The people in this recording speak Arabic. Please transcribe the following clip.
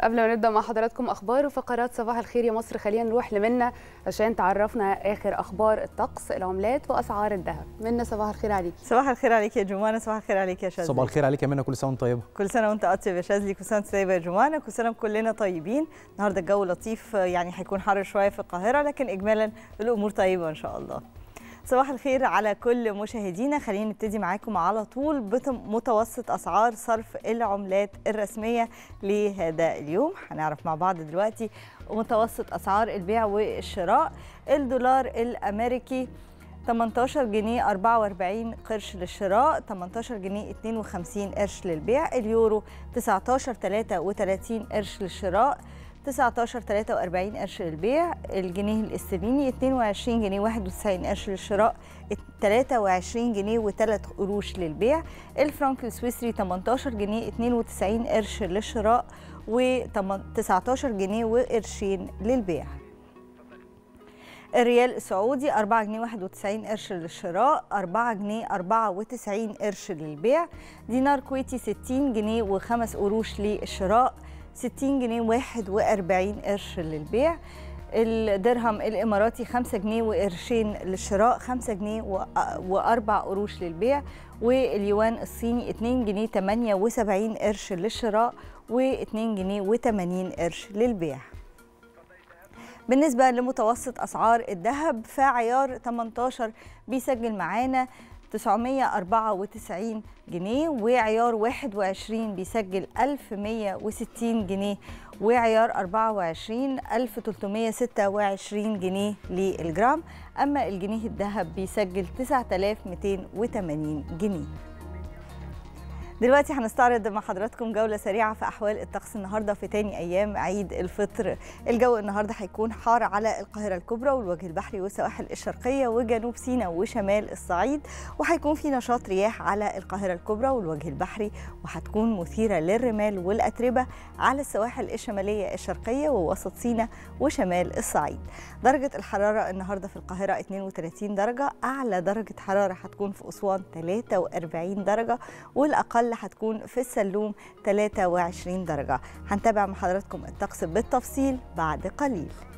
قبل ما نبدا مع حضراتكم اخبار وفقرات صباح الخير يا مصر، خلينا نروح لمنى عشان تعرفنا اخر اخبار الطقس، العملات واسعار الذهب. منى صباح الخير عليكي. صباح الخير عليك يا جمانه، صباح الخير عليك يا شاذلي. صباح الخير عليك يا منى، كل سنه وانت طيبه. كل سنه وانت طيب يا شاذلي، كل سنه وانت طيبه يا جمانه، كل سنه كلنا طيبين. النهارده الجو لطيف، يعني هيكون حر شويه في القاهره، لكن اجمالا الامور طيبه ان شاء الله. صباح الخير على كل مشاهدينا. خلينا نبتدي معاكم على طول بمتوسط أسعار صرف العملات الرسمية لهذا اليوم. هنعرف مع بعض دلوقتي متوسط أسعار البيع والشراء. الدولار الأمريكي 18 جنيه 44 قرش للشراء، 18 جنيه 52 قرش للبيع. اليورو 19 33 قرش للشراء، 19.43 قرش للبيع. الجنيه الاسترليني 22 جنيه 91 قرش للشراء، 23 جنيه و3 قروش للبيع. الفرنك السويسري 18 جنيه 92 قرش للشراء و19 جنيه وقرشين للبيع. الريال السعودي 4 جنيه 91 قرش للشراء، 4 جنيه 94 قرش للبيع. دينار كويتي 60 جنيه و5 قروش للشراء، 60 جنيه 41 قرش للبيع. الدرهم الإماراتي 5 جنيه وقرشين للشراء، 5 جنيه و4 قروش للبيع. واليوان الصيني 2 جنيه 78 قرش للشراء و2 جنيه و80 قرش للبيع. بالنسبة لمتوسط أسعار الذهب، فعيار 18 بيسجل معانا 994 جنيه، وعيار 21 بيسجل 1160 جنيه، وعيار 24 1326 جنيه للجرام. أما الجنيه الذهب بيسجل 9280 جنيه. دلوقتي هنستعرض مع حضراتكم جولة سريعة في أحوال الطقس النهاردة في تاني أيام عيد الفطر. الجو النهاردة هيكون حار على القاهرة الكبرى والوجه البحري والسواحل الشرقية وجنوب سيناء وشمال الصعيد، وهيكون في نشاط رياح على القاهرة الكبرى والوجه البحري، وهتكون مثيرة للرمال والأتربة على السواحل الشمالية الشرقية ووسط سيناء وشمال الصعيد. درجة الحرارة النهاردة في القاهرة 32 درجة، أعلى درجة حرارة هتكون في أسوان 43 درجة، والأقل هتكون في السلوم 23 درجة. هنتابع مع حضراتكم الطقس بالتفصيل بعد قليل.